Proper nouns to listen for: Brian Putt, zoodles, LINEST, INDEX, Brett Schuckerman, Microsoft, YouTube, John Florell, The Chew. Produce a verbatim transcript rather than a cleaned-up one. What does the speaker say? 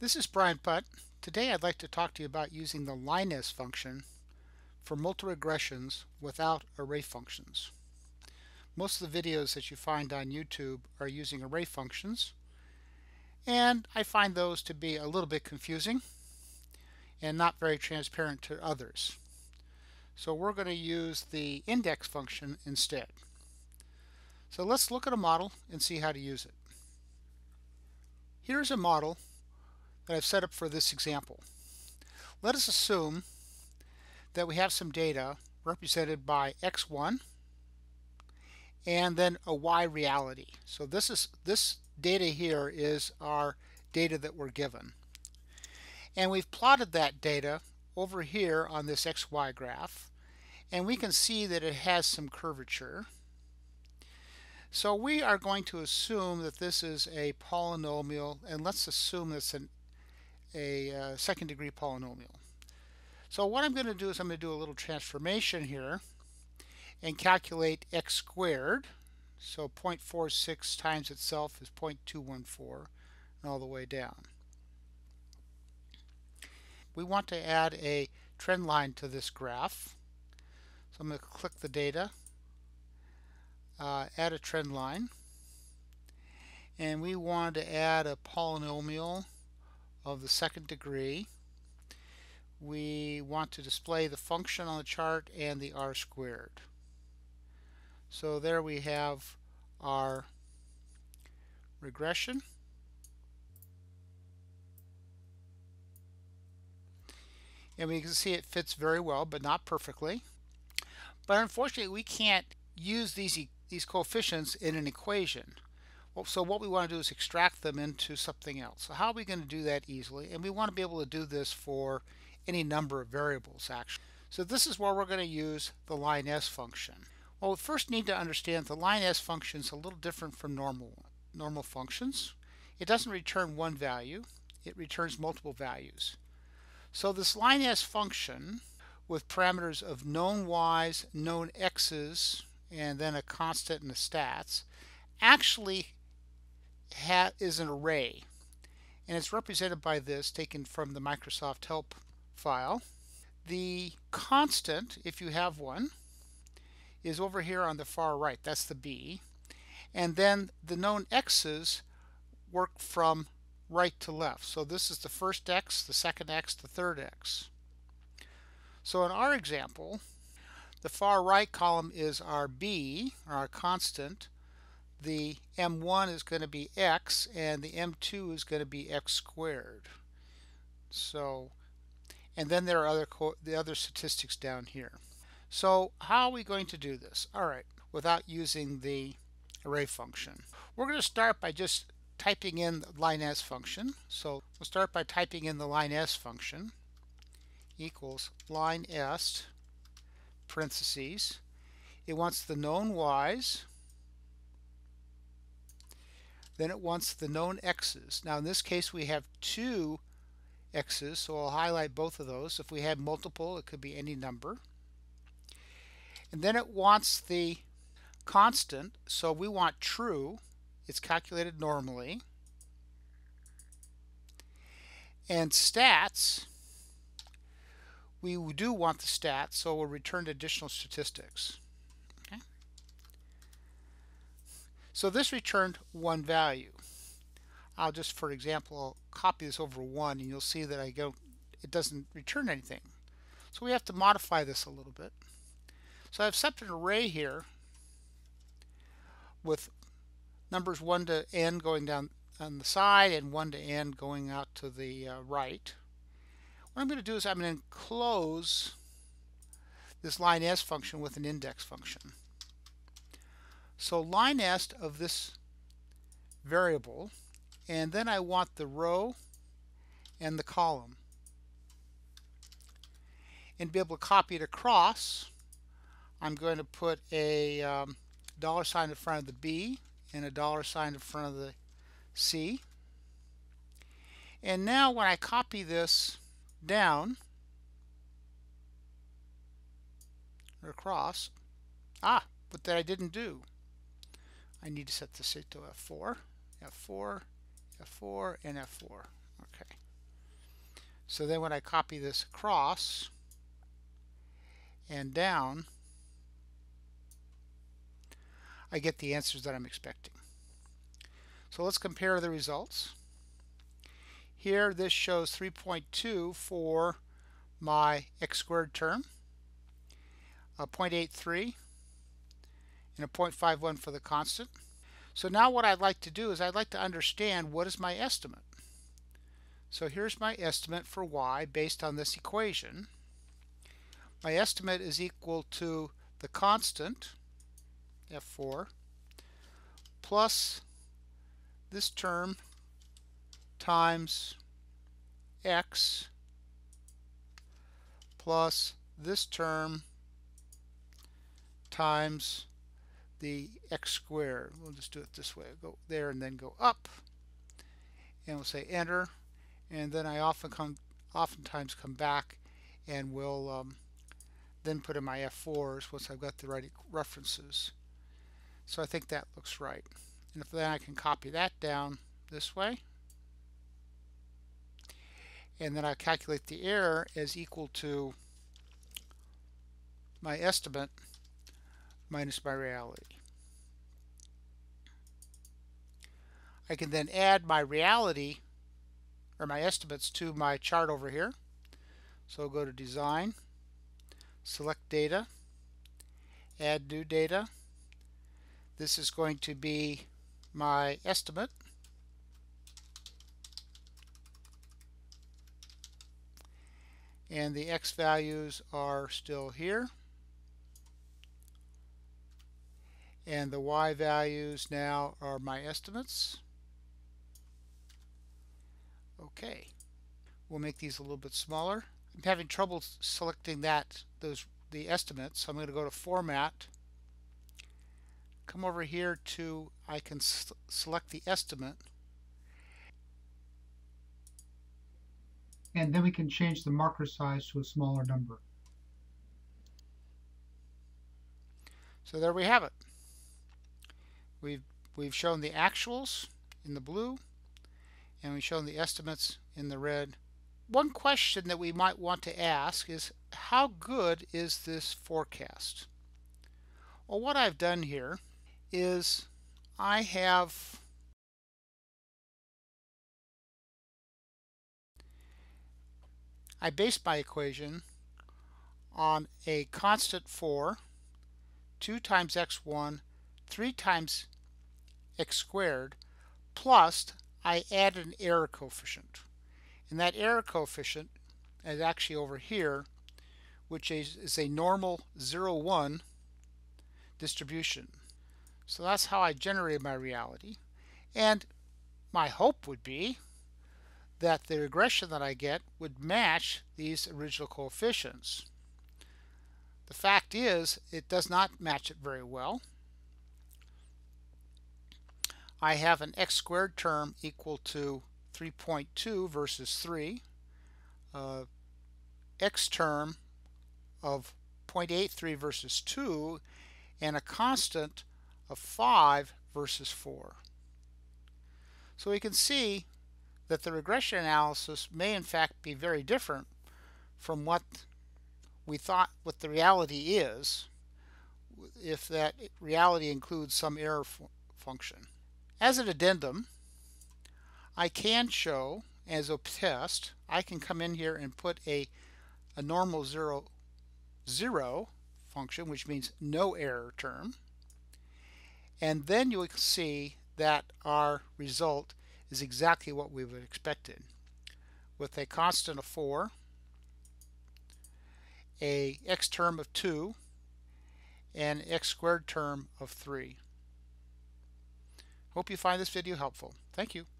This is Brian Putt. Today I'd like to talk to you about using the LINEST function for multiple regressions without array functions. Most of the videos that you find on YouTube are using array functions, and I find those to be a little bit confusing and not very transparent to others. So we're going to use the INDEX function instead. So let's look at a model and see how to use it. Here's a model that I've set up for this example. Let us assume that we have some data represented by x one and then a y reality. So this is this data here is our data that we're given. And we've plotted that data over here on this x y graph, and we can see that it has some curvature. So we are going to assume that this is a polynomial, and let's assume it's an a uh, second degree polynomial. So what I'm going to do is I'm going to do a little transformation here and calculate x squared. So zero point four six times itself is zero point two one four and all the way down. We want to add a trend line to this graph. So I'm going to click the data, uh, add a trend line, and we want to add a polynomial of the second degree. We want to display the function on the chart and the r squared. So there we have our regression. And we can see it fits very well, but not perfectly. But unfortunately, we can't use these, these coefficients in an equation. So what we want to do is extract them into something else. So how are we going to do that easily? And we want to be able to do this for any number of variables, actually. So this is where we're going to use the LINEST function. Well, we first need to understand the LINEST function is a little different from normal, normal functions. It doesn't return one value. It returns multiple values. So this LINEST function with parameters of known y's, known x's, and then a constant and the stats actually Ha is an array, and it's represented by this, taken from the Microsoft help file. The constant, if you have one, is over here on the far right. That's the b, and then the known x's work from right to left. So this is the first x, the second x, the third x. So in our example, the far right column is our b, our constant. The m one is going to be x, and the m two is going to be x squared. So, and then there are other co the other statistics down here. So how are we going to do this? All right, without using the array function. We're going to start by just typing in the LINEST function. So we'll start by typing in the LINEST function equals LINEST parentheses. It wants the known y's. Then it wants the known x's. Now in this case we have two x's, so I'll highlight both of those. If we had multiple, it could be any number. And then it wants the constant, so we want true. It's calculated normally. And stats, we do want the stats, so we'll return additional statistics. So this returned one value. I'll just, for example, I'll copy this over one, and you'll see that I go, it doesn't return anything. So we have to modify this a little bit. So I've set an array here with numbers one to n going down on the side and one to n going out to the uh, right. What I'm going to do is I'm going to enclose this LINEST function with an index function. So LINEST of this variable, and then I want the row and the column, and be able to copy it across. I'm going to put a um, dollar sign in front of the b and a dollar sign in front of the c. And now when I copy this down or across, ah, but that I didn't do. I need to set this to F four, F four, F four, and F four. Okay. So then when I copy this across and down, I get the answers that I'm expecting. So let's compare the results. Here this shows three point two for my x squared term, a zero point eight three, and a zero point five one for the constant. So now what I'd like to do is I'd like to understand what is my estimate. So here's my estimate for y based on this equation. My estimate is equal to the constant, F four, plus this term times x plus this term times the x squared. We'll just do it this way. Go there and then go up, and we'll say enter, and then I often come, oftentimes come back and will um, then put in my F fours once I've got the right references. So I think that looks right. And if then I can copy that down this way, and then I calculate the error as equal to my estimate minus my reality. I can then add my reality or my estimates to my chart over here. So I'll go to Design, select Data, Add New Data. This is going to be my estimate. And the x values are still here. And the y values now are my estimates. Okay, we'll make these a little bit smaller. I'm having trouble selecting that those the estimates, so I'm going to go to Format. Come over here to I can select the estimate, and then we can change the marker size to a smaller number. So there we have it. We've, we've shown the actuals in the blue, and we've shown the estimates in the red. One question that we might want to ask is, how good is this forecast? Well, what I've done here is I have I based my equation on a constant for two times x one, three times x squared, plus I add an error coefficient. And that error coefficient is actually over here, which is, is a normal zero one distribution. So that's how I generated my reality. And my hope would be that the regression that I get would match these original coefficients. The fact is, it does not match it very well. I have an x squared term equal to three point two versus three, uh, x term of zero point eight three versus two, and a constant of five versus four. So we can see that the regression analysis may in fact be very different from what we thought what the reality is, if that reality includes some error function. As an addendum, I can show, as a test, I can come in here and put a, a normal zero, zero function, which means no error term, and then you will see that our result is exactly what we would expected, with a constant of four, a x term of two, and x squared term of three. Hope you find this video helpful. Thank you.